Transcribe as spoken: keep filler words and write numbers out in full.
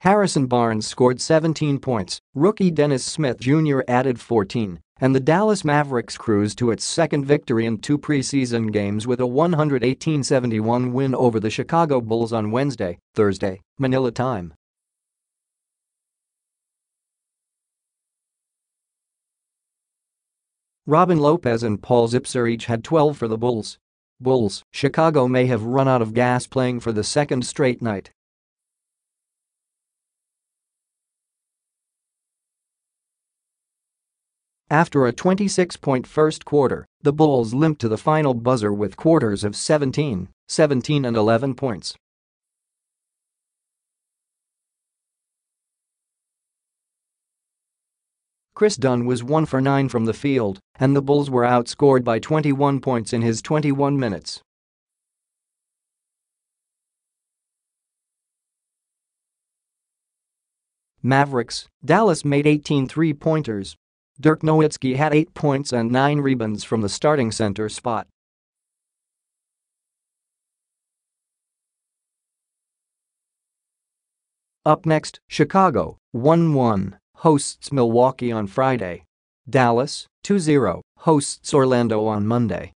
Harrison Barnes scored seventeen points, rookie Dennis Smith Junior added fourteen, and the Dallas Mavericks cruised to its second victory in two preseason games with a one eighteen seventy-one win over the Chicago Bulls on Wednesday, Thursday, Manila time. Robin Lopez and Paul Zipser each had twelve for the Bulls. Bulls, Chicago may have run out of gas playing for the second straight night. After a twenty-six point first quarter, the Bulls limped to the final buzzer with quarters of seventeen, seventeen and eleven points. Kris Dunn was one for nine from the field, and the Bulls were outscored by twenty-one points in his twenty-one minutes. Mavericks, Dallas made eighteen three-pointers. Dirk Nowitzki had eight points and nine rebounds from the starting center spot. Up next, Chicago, one one. Hosts Milwaukee on Friday. Dallas, two zero, hosts Orlando on Monday.